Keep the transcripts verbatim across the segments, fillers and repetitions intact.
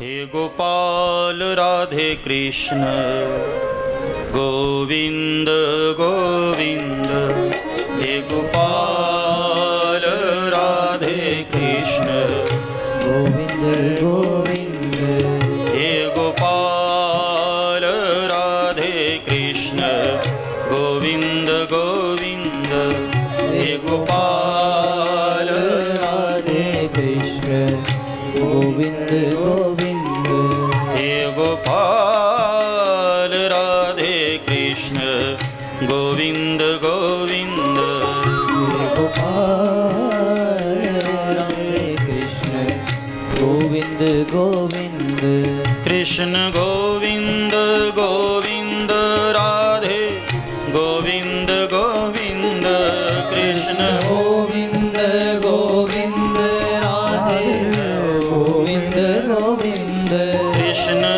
Hey Gopal Radhe Krishna Govind Govind hey Gopal Radhe Krishna Govind Govind hey Gopal Radhe Krishna Govind Govind hey Gopal Radhe Krishna Govind Govind Gopal Radhe Krishna Govind Govind Gopal Radhe Krishna Govind Govind Krishna Govind Govind Radhe Govind Govind Krishna Govind Govind Radhe Govind Govind Krishna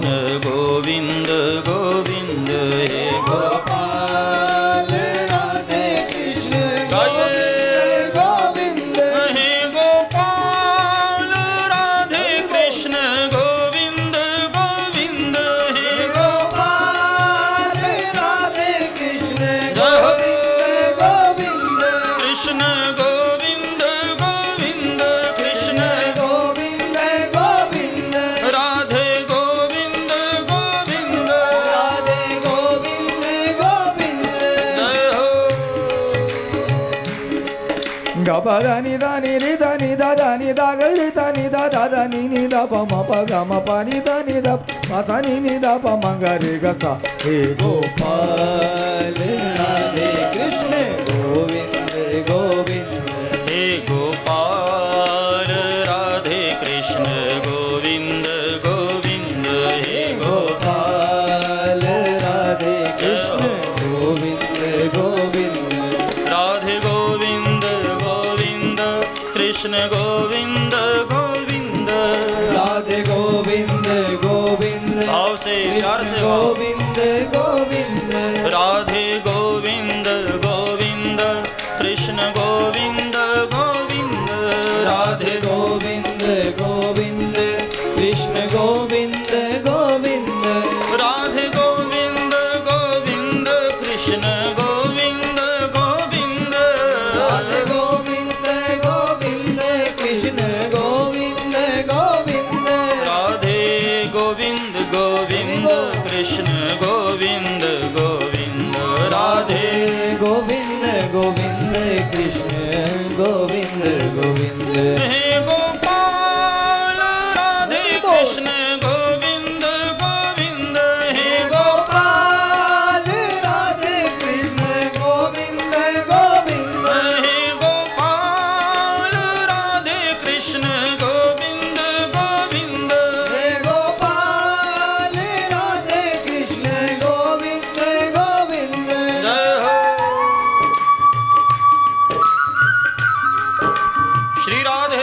Govind, Govind, Krishna Govinda Govinda Krishna Govinda Govinda Radhe Govinda Govinda Radhe Govinda Govinda Jai Ho Gopal ni da ni ni da ni da da ni da ni da ni da da da ni ni da pa ma pa ga ma pa ni da ni da pa sa ni ni da pa ma ga re ga sa he Gopal Radhe Krishna Govind, Hey Gopal, Radhe Krishna, Govind, Govind, Hey Gopal, Radhe Krishna, Govind, Govind, Radhe Govind, Govind, Krishna Govind, Govind, Radhe Govind, Govind, Aao se pyar se Govind, Govind, Radhe Govind, Govind. Krishna Govinda Govinda Radhe Govinda Govinda Krishna Govinda Govinda Radhe Govinda Govinda Krishna Govinda Govinda Radhe Govinda Govinda Krishna Govinda Govinda Radhe Govinda Govinda Krishna Govinda Govinda Radhe Govinda Govinda Krishna Govinda Govinda Hey Gopal Radhe Krishna Govinda Govinda Hey Gopal Radhe Krishna Govinda Govinda Hey Gopal Radhe Krishna Govinda Govinda Hey Gopal Radhe Krishna Govinda Govinda Shri Radhe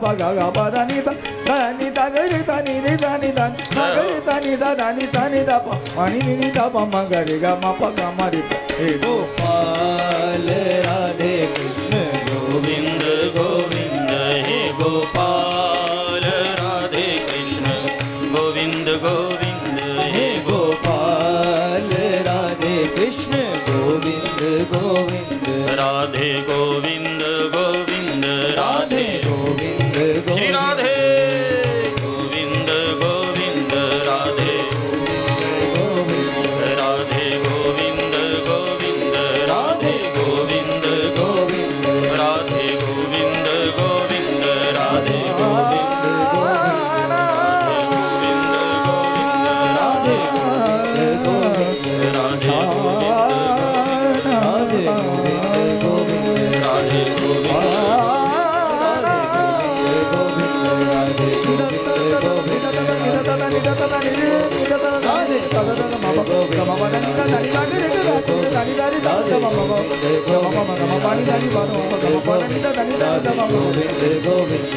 pa ga ga pa da ni da da ni da ga ni da ni da ni da ga ni da ni da da ni da ni da pa ma ni ni da pa ma ga re ga ma pa ga ma re pa he Gopal Radhe Krishna Govind Govind he Gopal Radhe Krishna Govind Govind he Gopal Radhe Krishna Govind Govind Radhe Govind Radhe Govind Radhe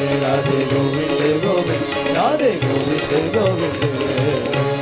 Govind Radhe Govind Radhe Govind.